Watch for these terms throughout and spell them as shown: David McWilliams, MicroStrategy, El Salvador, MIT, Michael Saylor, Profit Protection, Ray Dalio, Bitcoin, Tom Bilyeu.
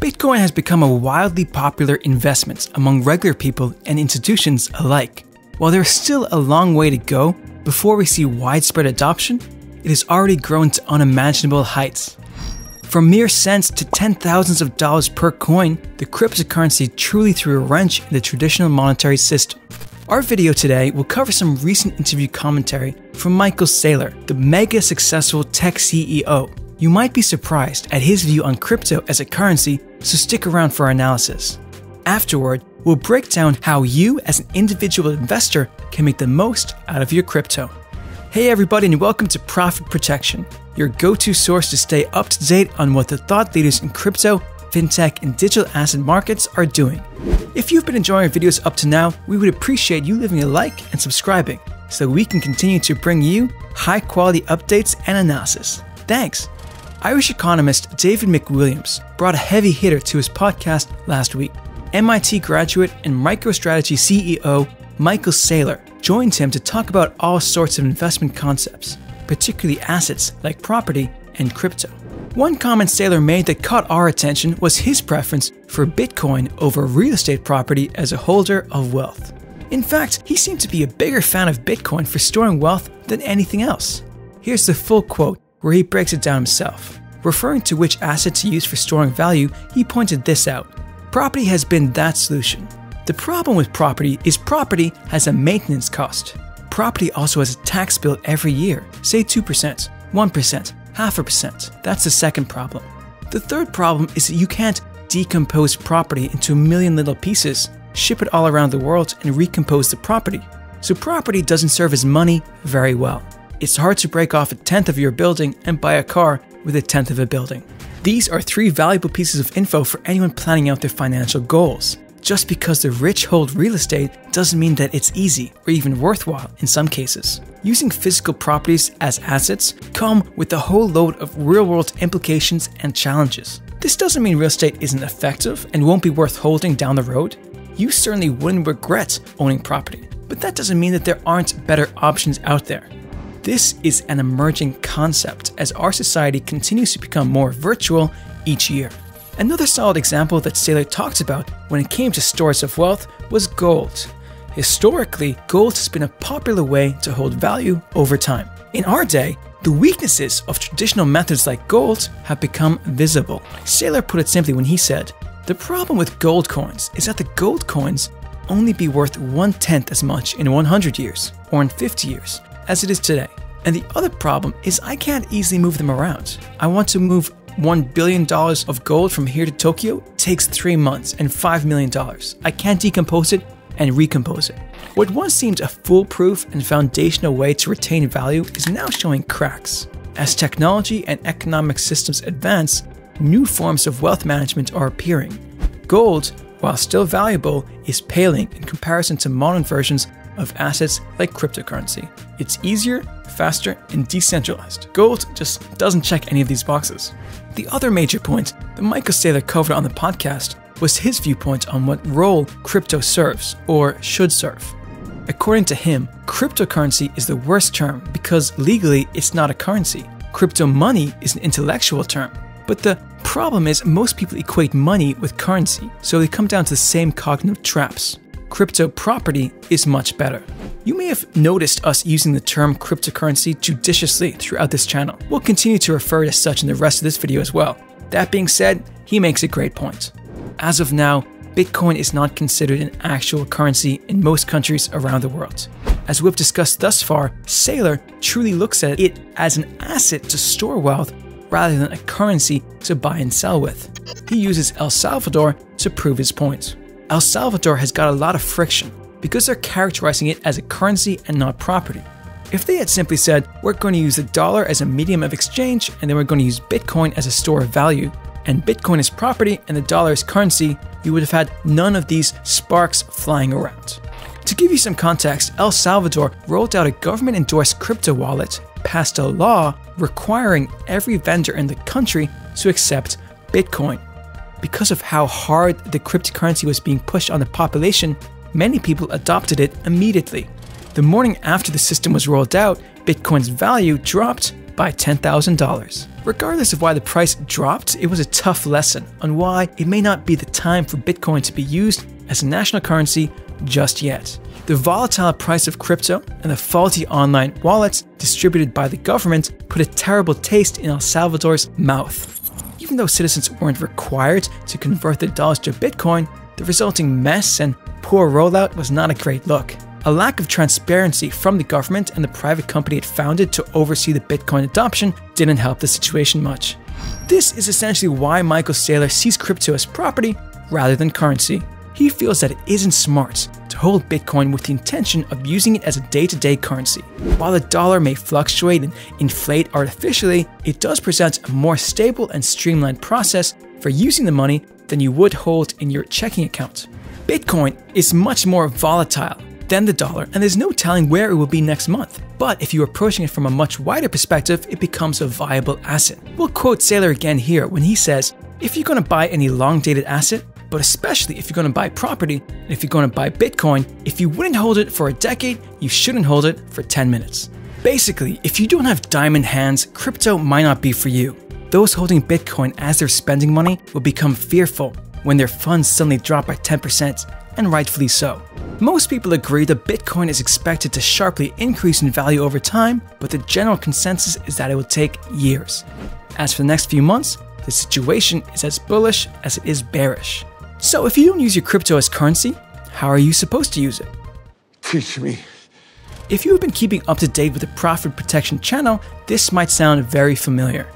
Bitcoin has become a wildly popular investment among regular people and institutions alike. While there is still a long way to go before we see widespread adoption, it has already grown to unimaginable heights. From mere cents to $10,000s per coin, the cryptocurrency truly threw a wrench in the traditional monetary system. Our video today will cover some recent interview commentary from Michael Saylor, the mega successful tech CEO. You might be surprised at his view on crypto as a currency, so stick around for our analysis. Afterward, we'll break down how you as an individual investor can make the most out of your crypto. Hey everybody, and welcome to Profit Protection, your go-to source to stay up to date on what the thought leaders in crypto, fintech, and digital asset markets are doing. If you've been enjoying our videos up to now, we would appreciate you leaving a like and subscribing so we can continue to bring you high-quality updates and analysis. Thanks! Irish economist David McWilliams brought a heavy hitter to his podcast last week. MIT graduate and MicroStrategy CEO Michael Saylor joined him to talk about all sorts of investment concepts, particularly assets like property and crypto. One comment Saylor made that caught our attention was his preference for Bitcoin over real estate property as a holder of wealth. In fact, he seemed to be a bigger fan of Bitcoin for storing wealth than anything else. Here's the full quote where he breaks it down himself. Referring to which asset to use for storing value, he pointed this out. Property has been that solution. The problem with property is property has a maintenance cost. Property also has a tax bill every year, say 2%, 1%, 0.5%. That's the second problem. The third problem is that you can't decompose property into a million little pieces, ship it all around the world, and recompose the property. So property doesn't serve as money very well. It's hard to break off a tenth of your building and buy a car with a tenth of a building. These are three valuable pieces of info for anyone planning out their financial goals. Just because the rich hold real estate doesn't mean that it's easy or even worthwhile in some cases. Using physical properties as assets come with a whole load of real-world implications and challenges. This doesn't mean real estate isn't effective and won't be worth holding down the road. You certainly wouldn't regret owning property, but that doesn't mean that there aren't better options out there. This is an emerging concept as our society continues to become more virtual each year. Another solid example that Saylor talked about when it came to stores of wealth was gold. Historically, gold has been a popular way to hold value over time. In our day, the weaknesses of traditional methods like gold have become visible. Saylor put it simply when he said, "The problem with gold coins is that the gold coins only be worth 1/10 as much in 100 years or in 50 years as it is today. And the other problem is I can't easily move them around. I want to move $1 billion of gold from here to Tokyo takes 3 months and $5 million. I can't decompose it and recompose it." What once seemed a foolproof and foundational way to retain value is now showing cracks. As technology and economic systems advance, new forms of wealth management are appearing. Gold, while still valuable, is paling in comparison to modern versions of assets like cryptocurrency. It's easier, faster, and decentralized. Gold just doesn't check any of these boxes. The other major point that Michael Saylor covered on the podcast was his viewpoint on what role crypto serves or should serve. According to him, cryptocurrency is the worst term because legally it's not a currency. Crypto money is an intellectual term. But the problem is most people equate money with currency, so they come down to the same cognitive traps. Crypto property is much better. You may have noticed us using the term cryptocurrency judiciously throughout this channel. We'll continue to refer to such in the rest of this video as well. That being said, he makes a great point. As of now, Bitcoin is not considered an actual currency in most countries around the world. As we've discussed thus far, Saylor truly looks at it as an asset to store wealth rather than a currency to buy and sell with. He uses El Salvador to prove his point. El Salvador has got a lot of friction because they're characterizing it as a currency and not property. If they had simply said, we're going to use the dollar as a medium of exchange and then we're going to use Bitcoin as a store of value, and Bitcoin is property and the dollar is currency, you would have had none of these sparks flying around. To give you some context, El Salvador rolled out a government-endorsed crypto wallet, passed a law requiring every vendor in the country to accept Bitcoin. Because of how hard the cryptocurrency was being pushed on the population, many people adopted it immediately. The morning after the system was rolled out, Bitcoin's value dropped by $10,000. Regardless of why the price dropped, it was a tough lesson on why it may not be the time for Bitcoin to be used as a national currency just yet. The volatile price of crypto and the faulty online wallets distributed by the government put a terrible taste in El Salvador's mouth. Even though citizens weren't required to convert their dollars to Bitcoin, the resulting mess and poor rollout was not a great look. A lack of transparency from the government and the private company it founded to oversee the Bitcoin adoption didn't help the situation much. This is essentially why Michael Saylor sees crypto as property rather than currency. He feels that it isn't smart to hold Bitcoin with the intention of using it as a day-to-day currency. While the dollar may fluctuate and inflate artificially, it does present a more stable and streamlined process for using the money than you would hold in your checking account. Bitcoin is much more volatile than the dollar, and there's no telling where it will be next month. But if you're approaching it from a much wider perspective, it becomes a viable asset. We'll quote Saylor again here when he says, "If you're going to buy any long-dated asset, but especially if you're going to buy property, and if you're going to buy Bitcoin, if you wouldn't hold it for a decade, you shouldn't hold it for 10 minutes." Basically, if you don't have diamond hands, crypto might not be for you. Those holding Bitcoin as their spending money will become fearful when their funds suddenly drop by 10%, and rightfully so. Most people agree that Bitcoin is expected to sharply increase in value over time, but the general consensus is that it will take years. As for the next few months, the situation is as bullish as it is bearish. So if you don't use your crypto as currency, how are you supposed to use it? Teach me. If you've been keeping up to date with the Profit Protection channel, this might sound very familiar.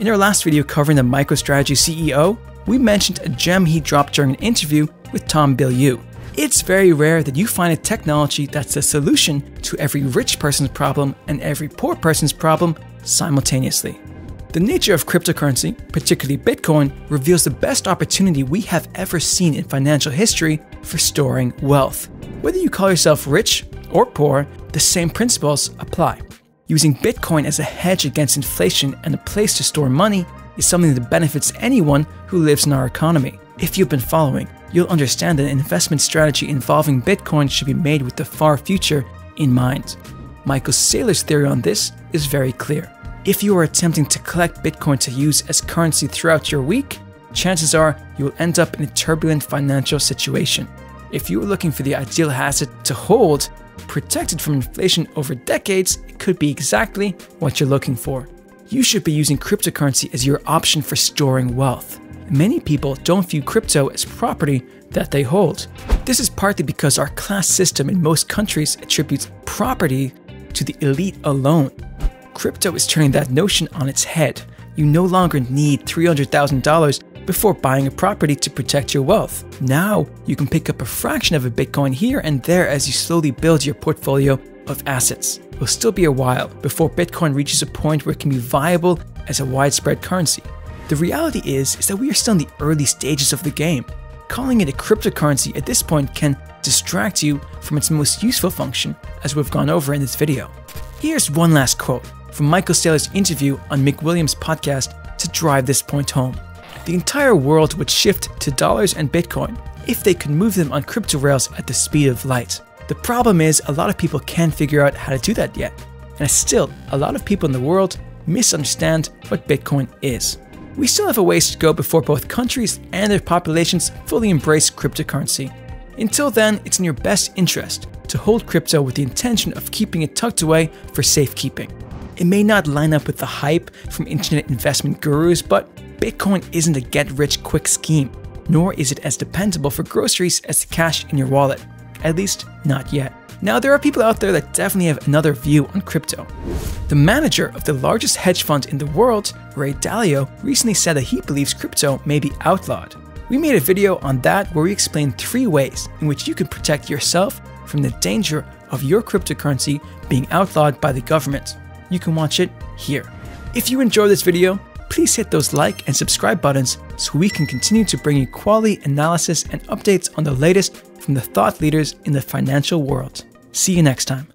In our last video covering the MicroStrategy CEO, we mentioned a gem he dropped during an interview with Tom Bilyeu. It's very rare that you find a technology that's the solution to every rich person's problem and every poor person's problem simultaneously. The nature of cryptocurrency, particularly Bitcoin, reveals the best opportunity we have ever seen in financial history for storing wealth. Whether you call yourself rich or poor, the same principles apply. Using Bitcoin as a hedge against inflation and a place to store money is something that benefits anyone who lives in our economy. If you've been following, you'll understand that an investment strategy involving Bitcoin should be made with the far future in mind. Michael Saylor's theory on this is very clear. If you are attempting to collect Bitcoin to use as currency throughout your week, chances are you will end up in a turbulent financial situation. If you are looking for the ideal asset to hold, protected from inflation over decades, it could be exactly what you're looking for. You should be using cryptocurrency as your option for storing wealth. Many people don't view crypto as property that they hold. This is partly because our class system in most countries attributes property to the elite alone. Crypto is turning that notion on its head. You no longer need $300,000 before buying a property to protect your wealth. Now, you can pick up a fraction of a Bitcoin here and there as you slowly build your portfolio of assets. It will still be a while before Bitcoin reaches a point where it can be viable as a widespread currency. The reality is that we are still in the early stages of the game. Calling it a cryptocurrency at this point can distract you from its most useful function, as we've gone over in this video. Here's one last quote from Michael Saylor's interview on McWilliams' podcast to drive this point home. "The entire world would shift to dollars and Bitcoin if they could move them on crypto rails at the speed of light. The problem is a lot of people can't figure out how to do that yet, and still a lot of people in the world misunderstand what Bitcoin is." We still have a ways to go before both countries and their populations fully embrace cryptocurrency. Until then, it's in your best interest to hold crypto with the intention of keeping it tucked away for safekeeping. It may not line up with the hype from internet investment gurus, but Bitcoin isn't a get-rich-quick scheme, nor is it as dependable for groceries as the cash in your wallet. At least, not yet. Now, there are people out there that definitely have another view on crypto. The manager of the largest hedge fund in the world, Ray Dalio, recently said that he believes crypto may be outlawed. We made a video on that where we explained 3 ways in which you can protect yourself from the danger of your cryptocurrency being outlawed by the government. You can watch it here. If you enjoyed this video, please hit those like and subscribe buttons so we can continue to bring you quality analysis and updates on the latest from the thought leaders in the financial world. See you next time.